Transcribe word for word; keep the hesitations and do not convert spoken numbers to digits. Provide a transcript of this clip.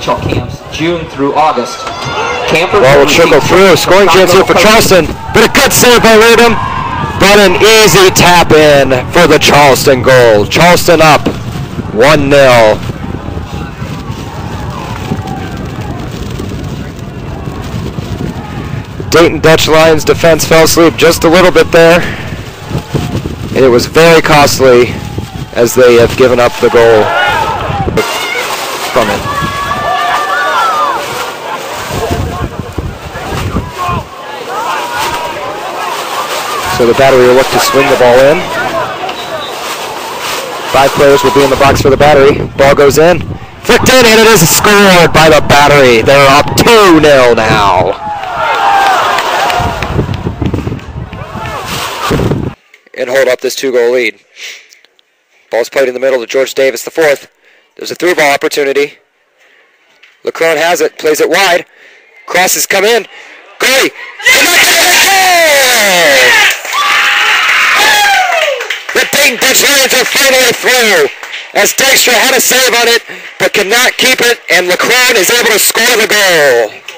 Camps June through August. Camper ball will trickle through. Scoring chance here for Charleston. Bit of good save by Wadham, but an easy tap in for the Charleston goal. Charleston up one nil. Dayton Dutch Lions defense fell asleep just a little bit there, and it was very costly as they have given up the goal from it. So the Battery will look to swing the ball in. Five players will be in the box for the Battery. Ball goes in. Flicked in, and it is scored by the Battery. They're up two nil now. And hold up this two-goal lead. Ball's played in the middle to George Davis, the fourth. There's a through ball opportunity. LaCrone has it, plays it wide. Crosses come in. Goalie! Dutch Lions are finally through as Dextre had a save on it but could not keep it, and LaCrone is able to score the goal.